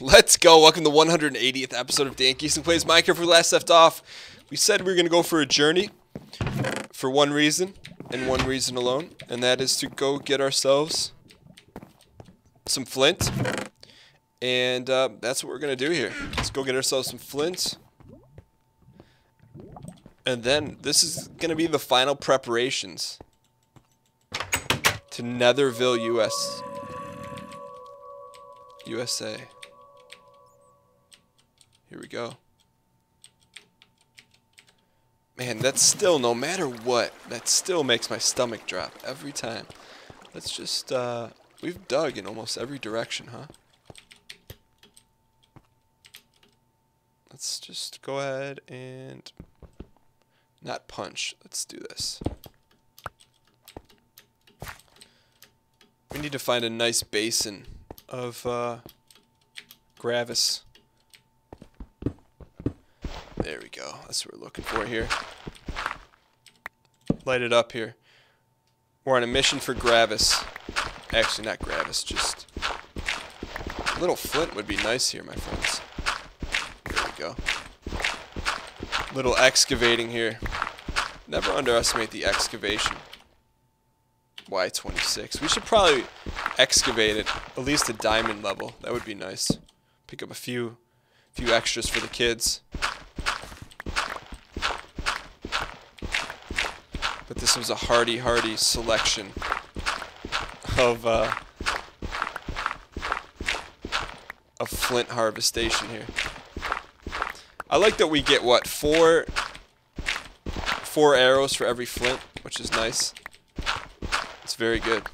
Let's go. Welcome to the 180th episode of Dan Plays Minecraft. We last left off. We said we were going to go for a journey for one reason and one reason alone, and that is to go get ourselves some flint. And that's what we're going to do here. Let's go get ourselves some flint. And then this is going to be the final preparations to Netherville, USA. Here we go. Man, that's still, no matter what, that still makes my stomach drop every time. Let's just, we've dug in almost every direction, huh? Let's just go ahead and not punch. Let's do this. We need to find a nice basin of Gravis. There we go. That's what we're looking for here. Light it up here. We're on a mission for Gravis. Actually, not Gravis, just a little flint would be nice here, my friends. There we go. Little excavating here. Never underestimate the excavation. Y26. We should probably excavate it at least to diamond level. That would be nice. Pick up a few extras for the kids. But this was a hearty selection of flint harvestation here. I like that we get what, four arrows for every flint, which is nice. It's very good.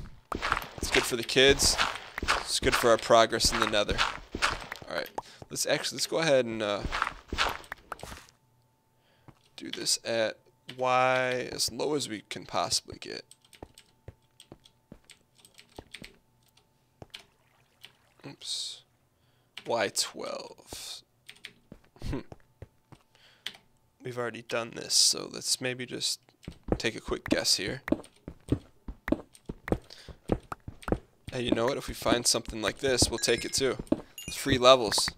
It's good for the kids. It's good for our progress in the Nether. All right, let's go ahead and do this at Y as low as we can possibly get. Oops. Y12. We've already done this, so let's maybe just take a quick guess here. Hey, you know what? If we find something like this, we'll take it too. It's free levels.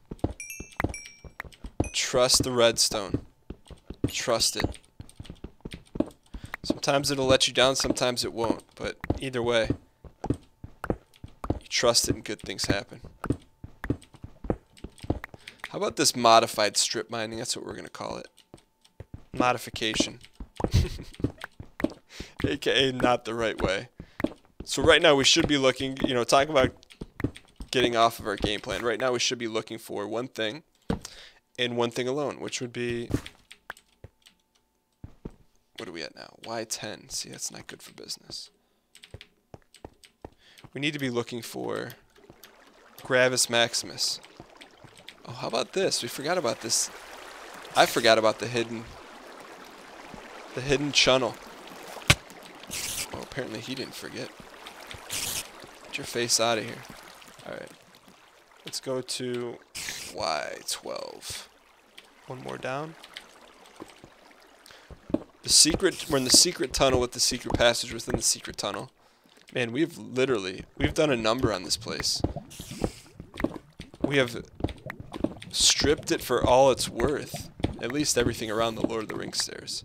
Trust the redstone. Trust it. Sometimes it'll let you down, sometimes it won't, but either way, you trust it and good things happen. How about this modified strip mining? That's what we're going to call it. Modification. AKA not the right way. So right now we should be looking, you know, talking about getting off of our game plan. Right now we should be looking for one thing and one thing alone, which would be... What are we at now? Y10. See, that's not good for business. We need to be looking for Gravis Maximus. Oh, how about this? We forgot about this. I forgot about the hidden channel. Oh, apparently he didn't forget. Get your face out of here. All right. Let's go to Y12. One more down. The secret, we're in the secret tunnel with the secret passage within the secret tunnel. Man, we've done a number on this place. We have stripped it for all it's worth. At least everything around the Lord of the Rings stairs.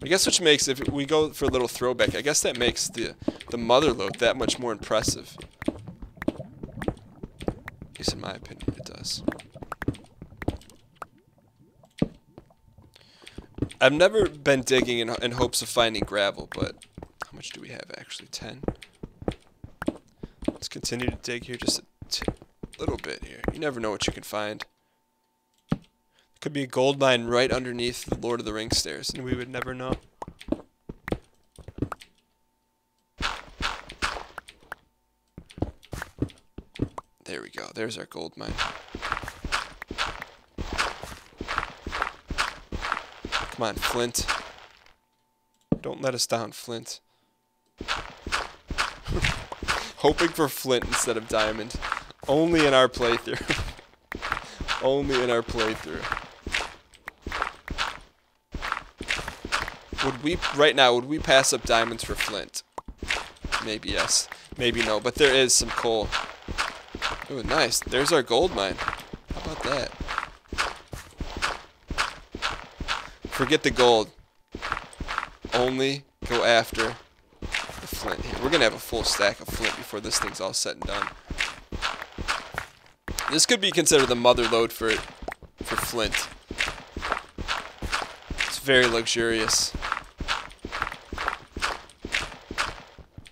I guess which makes, if we go for a little throwback, I guess that makes the mother lode that much more impressive. At least in my opinion, it does. I've never been digging in hopes of finding gravel, but how much do we have actually? 10. Let's continue to dig here just a little bit here. You never know what you can find. There could be a gold mine right underneath the Lord of the Rings stairs, and we would never know. There we go. There's our gold mine. Come on, Flint. Don't let us down, Flint. Hoping for Flint instead of diamond. Only in our playthrough. Only in our playthrough. Right now, would we pass up diamonds for Flint? Maybe yes. Maybe no. But there is some coal. Ooh, nice. There's our gold mine. How about that? Forget the gold. Only go after the flint here. We're going to have a full stack of flint before this thing's all set and done. This could be considered the mother lode for flint. It's very luxurious.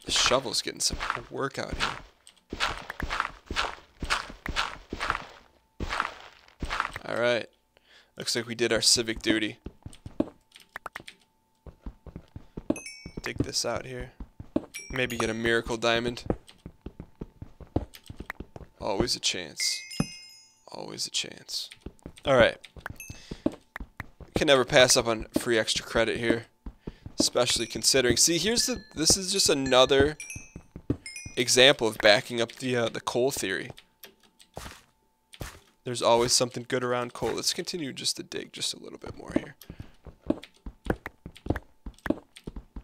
The shovel's getting some work out here. Alright, looks like we did our civic duty. Dig this out here. Maybe get a miracle diamond. Always a chance. Always a chance. Alright. Can never pass up on free extra credit here. Especially considering. See, here's the. This is just another example of backing up the coal theory. There's always something good around coal. Let's continue just to dig just a little bit more here.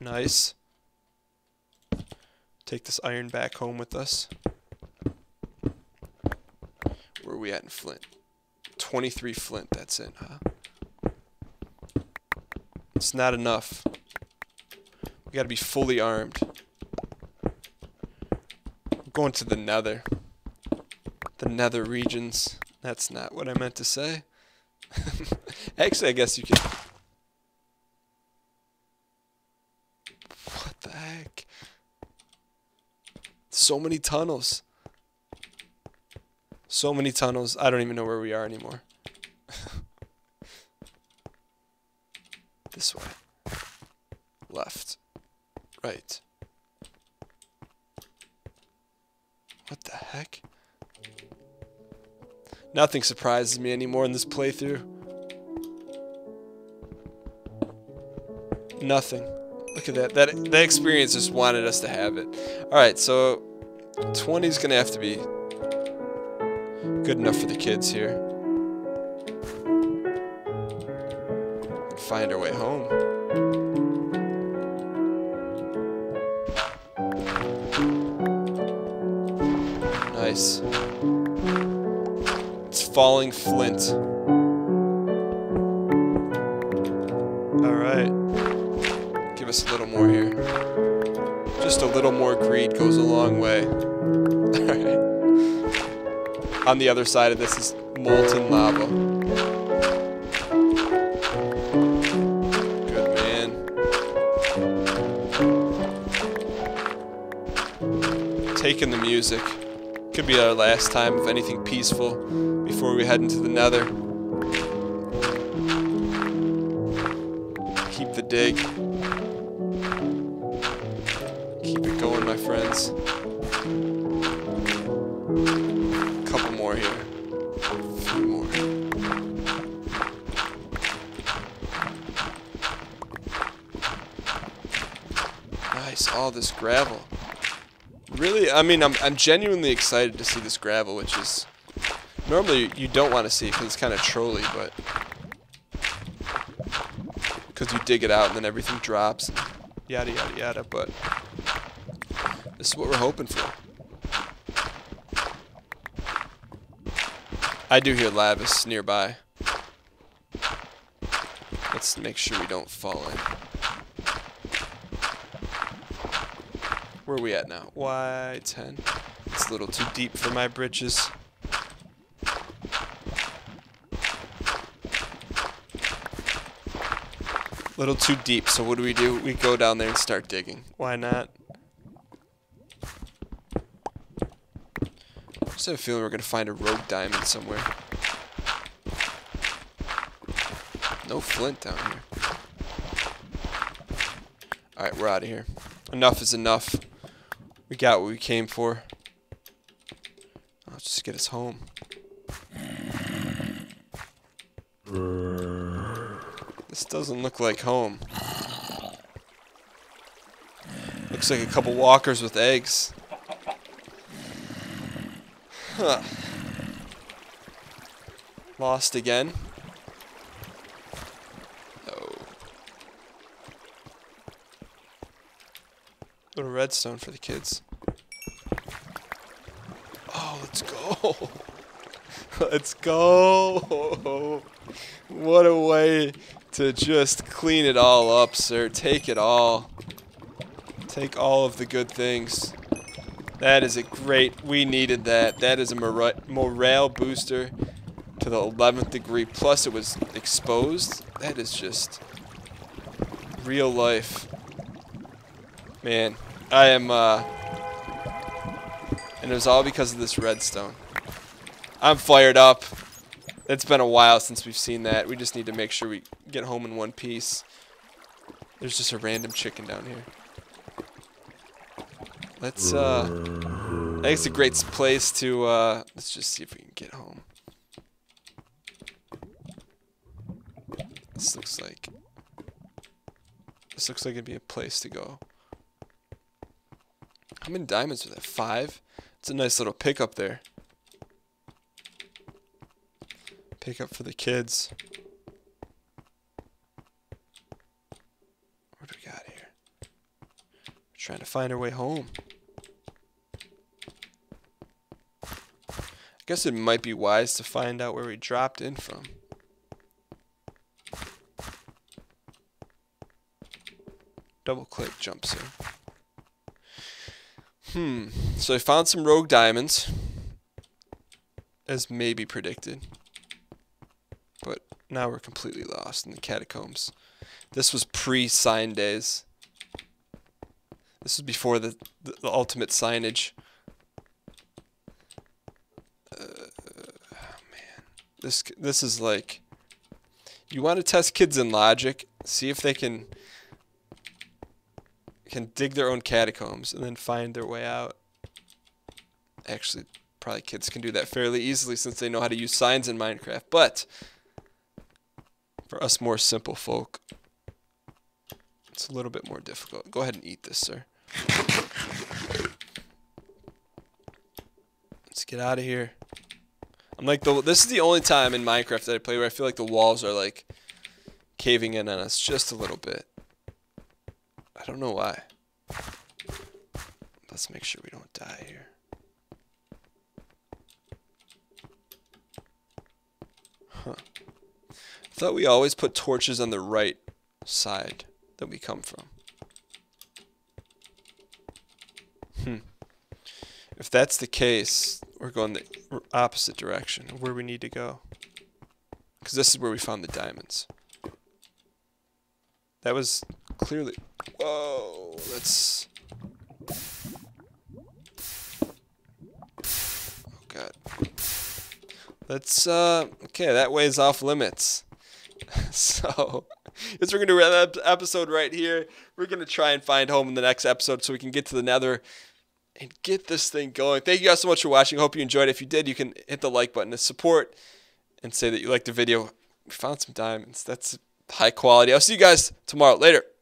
Nice. Take this iron back home with us. Where are we at in flint? 23 flint, that's it, huh? It's not enough. We gotta be fully armed. I'm going to the nether. The nether regions. That's not what I meant to say. Actually, I guess you could... What the heck? So many tunnels. So many tunnels. I don't even know where we are anymore. This way. Left. Right. What the heck? Nothing surprises me anymore in this playthrough. Nothing. Look at that. That experience just wanted us to have it. Alright, so 20 is going to have to be good enough for the kids here. And find our way home. Nice. Falling flint. Alright. Give us a little more here. Just a little more greed goes a long way. Alright. On the other side of this is molten lava. Good man. Taking the music. Could be our last time of anything peaceful. Before we head into the nether. Keep the dig. Keep it going, my friends. A couple more here. A few more. Nice, all this gravel. Really, I mean, I'm genuinely excited to see this gravel, which is... Normally, you don't want to see it because it's kind of trolly, but because you dig it out and then everything drops, and yada, yada, yada, but this is what we're hoping for. I do hear Lavis nearby. Let's make sure we don't fall in. Where are we at now? Y10. It's a little too deep for my britches. A little too deep, so what do? We go down there and start digging. Why not? I just have a feeling we're going to find a rogue diamond somewhere. No flint down here. Alright, we're out of here. Enough is enough. We got what we came for. I'll just get us home. This doesn't look like home. Looks like a couple walkers with eggs. Huh. Lost again? No. Little redstone for the kids. Oh, let's go. Let's go. What a way to just clean it all up, sir. Take it all. Take all of the good things. That is a great, we needed that. That is a morale booster to the 11th degree. Plus it was exposed. That is just real life. Man, I am, and it was all because of this redstone. I'm fired up. It's been a while since we've seen that. We just need to make sure we get home in one piece. There's just a random chicken down here. Let's, I think it's a great place to, let's just see if we can get home. This looks like it'd be a place to go. How many diamonds was that? 5? It's a nice little pickup there. Pick up for the kids. What do we got here? We're trying to find our way home. I guess it might be wise to find out where we dropped in from. Double click jumps here. So I found some rogue diamonds. As maybe predicted. But now we're completely lost in the catacombs. This was pre-sign days. This was before the ultimate signage. Oh man, this is like, you want to test kids in logic, see if they can dig their own catacombs and then find their way out. Actually, probably kids can do that fairly easily since they know how to use signs in Minecraft. But for us more simple folk, it's a little bit more difficult. Go ahead and eat this, sir. Let's get out of here. I'm like, this is the only time in Minecraft that I play where I feel like the walls are like caving in on us just a little bit. I don't know why. Let's make sure we don't die here. Huh. I thought we always put torches on the right side that we come from. If that's the case, we're going the opposite direction of where we need to go. Because this is where we found the diamonds. That was clearly... Whoa! Let's... Oh god. Let's, okay, that way is off limits. So, guess we're going to do another episode right here. We're going to try and find home in the next episode so we can get to the Nether and get this thing going. Thank you guys so much for watching. Hope you enjoyed it. If you did, you can hit the like button to support and say that you liked the video. We found some diamonds. That's high quality. I'll see you guys tomorrow. Later.